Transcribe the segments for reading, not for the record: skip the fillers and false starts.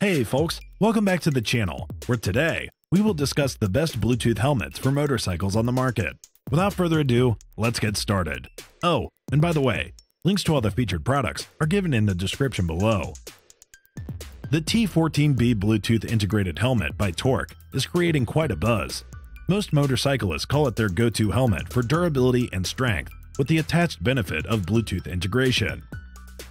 Hey folks, welcome back to the channel, where today we will discuss the best Bluetooth helmets for motorcycles on the market. Without further ado, let's get started. Oh, and by the way, links to all the featured products are given in the description below. The T15B Bluetooth Integrated Helmet by TORC is creating quite a buzz. Most motorcyclists call it their go-to helmet for durability and strength, with the attached benefit of Bluetooth integration.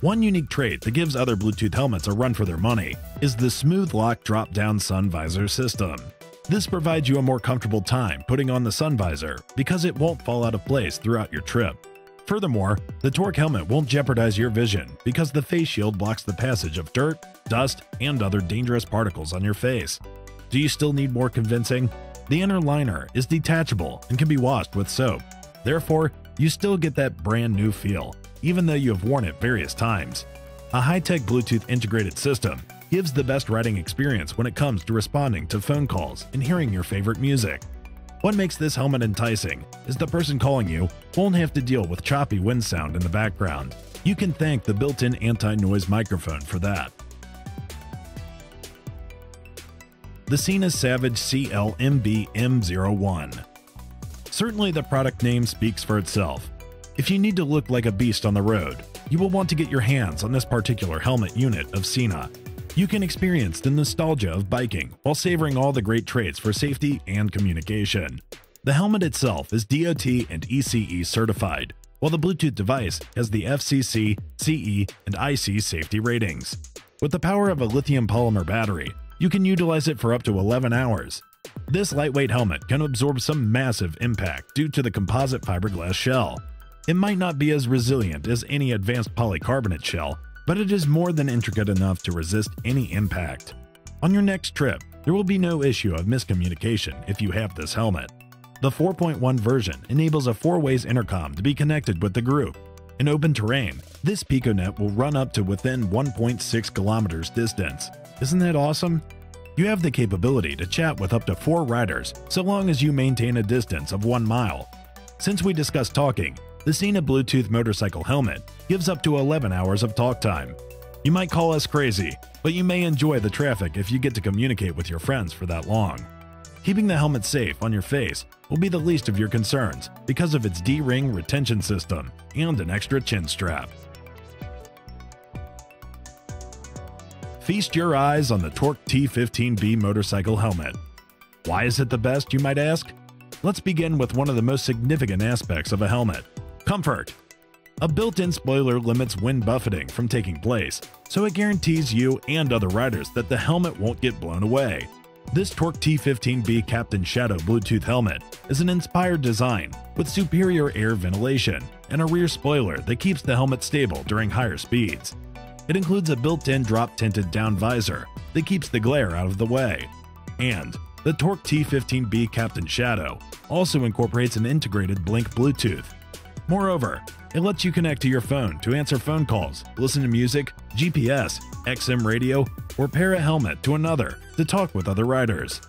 One unique trait that gives other Bluetooth helmets a run for their money is the Smooth-Lock Drop-Down Sun Visor System. This provides you a more comfortable time putting on the sun visor because it won't fall out of place throughout your trip. Furthermore, the TORC helmet won't jeopardize your vision because the face shield blocks the passage of dirt, dust, and other dangerous particles on your face. Do you still need more convincing? The inner liner is detachable and can be washed with soap. Therefore, you still get that brand new feel, even though you have worn it various times. A high-tech Bluetooth integrated system gives the best riding experience when it comes to responding to phone calls and hearing your favorite music. What makes this helmet enticing is the person calling you won't have to deal with choppy wind sound in the background. You can thank the built-in anti-noise microphone for that. The Sena Savage CLMB-M01. Certainly the product name speaks for itself. If you need to look like a beast on the road, you will want to get your hands on this particular helmet unit of Sena. You can experience the nostalgia of biking while savoring all the great traits for safety and communication. The helmet itself is DOT and ECE certified, while the Bluetooth device has the FCC, CE, and IC safety ratings. With the power of a lithium polymer battery, you can utilize it for up to 11 hours. This lightweight helmet can absorb some massive impact due to the composite fiberglass shell. It might not be as resilient as any advanced polycarbonate shell, but it is more than intricate enough to resist any impact. On your next trip, there will be no issue of miscommunication if you have this helmet. The 4.1 version enables a four-way intercom to be connected with the group. In open terrain, this Piconet will run up to within 1.6 kilometers distance. Isn't that awesome? You have the capability to chat with up to 4 riders so long as you maintain a distance of 1 mile. Since we discussed talking, the Sena Bluetooth motorcycle helmet gives up to 11 hours of talk time. You might call us crazy, but you may enjoy the traffic if you get to communicate with your friends for that long. Keeping the helmet safe on your face will be the least of your concerns because of its D-ring retention system and an extra chin strap. Feast your eyes on the TORC T15B motorcycle helmet. Why is it the best, you might ask? Let's begin with one of the most significant aspects of a helmet: comfort. A built-in spoiler limits wind buffeting from taking place, so it guarantees you and other riders that the helmet won't get blown away. This TORC T15B Captain Shadow Bluetooth helmet is an inspired design with superior air ventilation and a rear spoiler that keeps the helmet stable during higher speeds. It includes a built-in drop-tinted down visor that keeps the glare out of the way. And the TORC T15B Captain Shadow also incorporates an integrated Blink Bluetooth. Moreover, it lets you connect to your phone to answer phone calls, listen to music, GPS, XM radio, or pair a helmet to another to talk with other riders.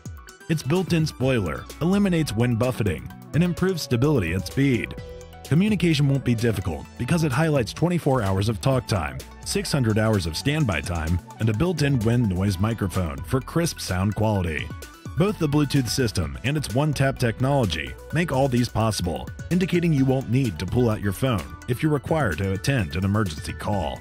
Its built-in spoiler eliminates wind buffeting and improves stability at speed. Communication won't be difficult because it highlights 24 hours of talk time, 600 hours of standby time, and a built-in wind noise microphone for crisp sound quality. Both the Bluetooth system and its one-tap technology make all these possible, indicating you won't need to pull out your phone if you're required to attend an emergency call.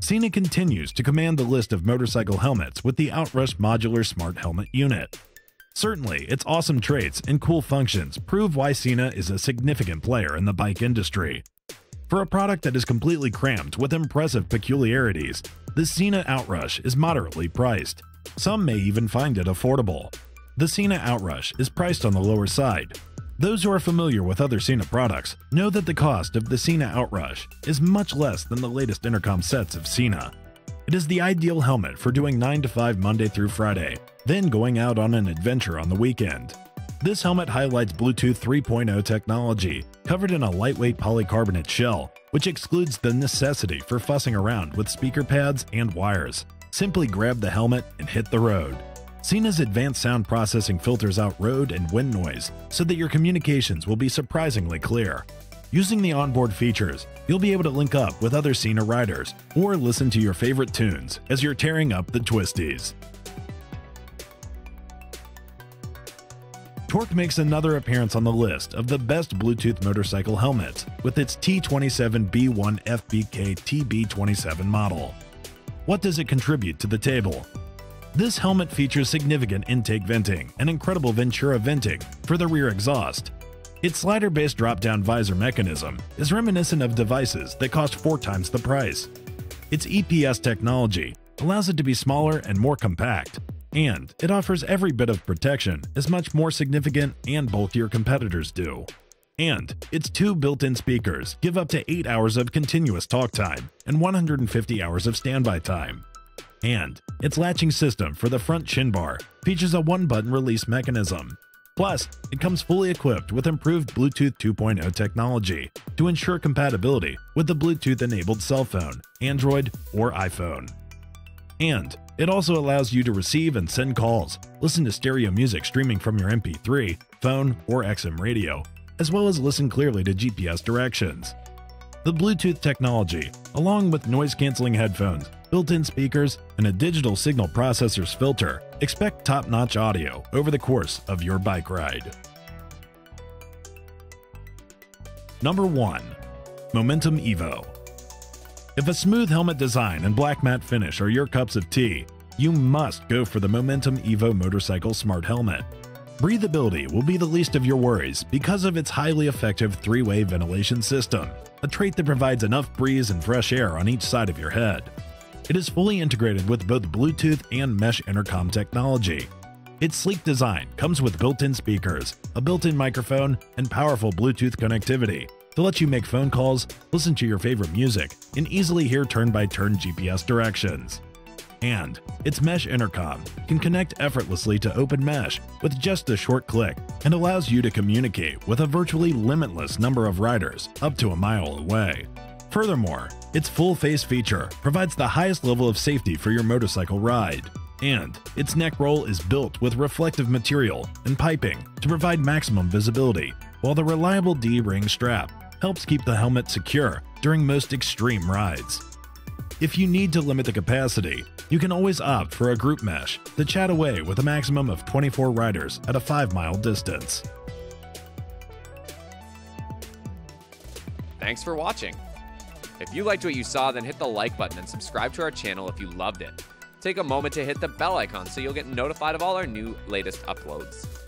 Sena continues to command the list of motorcycle helmets with the Outrush Modular Smart Helmet Unit. Certainly, its awesome traits and cool functions prove why Sena is a significant player in the bike industry. For a product that is completely crammed with impressive peculiarities, the Sena Outrush is moderately priced. Some may even find it affordable. The Sena Outrush is priced on the lower side. Those who are familiar with other Sena products know that the cost of the Sena Outrush is much less than the latest intercom sets of Sena. It is the ideal helmet for doing 9 to 5 Monday through Friday, then going out on an adventure on the weekend. This helmet highlights Bluetooth 3.0 technology, covered in a lightweight polycarbonate shell, which excludes the necessity for fussing around with speaker pads and wires. Simply grab the helmet and hit the road. Sena's advanced sound processing filters out road and wind noise so that your communications will be surprisingly clear. Using the onboard features, you'll be able to link up with other Sena riders or listen to your favorite tunes as you're tearing up the twisties. TORC makes another appearance on the list of the best Bluetooth motorcycle helmets with its T27B1FBK-TB27 model. What does it contribute to the table? This helmet features significant intake venting and incredible Ventura venting for the rear exhaust. Its slider-based drop-down visor mechanism is reminiscent of devices that cost 4 times the price. Its EPS technology allows it to be smaller and more compact, and it offers every bit of protection as much more significant and bulkier competitors do. And its 2 built-in speakers give up to 8 hours of continuous talk time and 150 hours of standby time. And its latching system for the front chin bar features a 1-button release mechanism. Plus, it comes fully equipped with improved Bluetooth 2.0 technology to ensure compatibility with the Bluetooth-enabled cell phone, Android, or iPhone. And it also allows you to receive and send calls, listen to stereo music streaming from your MP3, phone, or XM radio, as well as listen clearly to GPS directions. The Bluetooth technology, along with noise-canceling headphones, built-in speakers, and a digital signal processor's filter, expect top-notch audio over the course of your bike ride. Number 1. Momentum Evo. If a smooth helmet design and black matte finish are your cups of tea, you must go for the Momentum Evo Motorcycle Smart Helmet. Breathability will be the least of your worries because of its highly effective 3-way ventilation system, a trait that provides enough breeze and fresh air on each side of your head. It is fully integrated with both Bluetooth and mesh intercom technology. Its sleek design comes with built-in speakers, a built-in microphone, and powerful Bluetooth connectivity to let you make phone calls, listen to your favorite music, and easily hear turn-by-turn GPS directions. And its mesh intercom can connect effortlessly to open mesh with just a short click and allows you to communicate with a virtually limitless number of riders up to a mile away. Furthermore, its full face feature provides the highest level of safety for your motorcycle ride. And its neck roll is built with reflective material and piping to provide maximum visibility, while the reliable D-ring strap helps keep the helmet secure during most extreme rides. If you need to limit the capacity, you can always opt for a group mesh to chat away with a maximum of 24 riders at a 5-mile distance. Thanks for watching. If you liked what you saw, then hit the like button and subscribe to our channel if you loved it. Take a moment to hit the bell icon so you'll get notified of all our new latest uploads.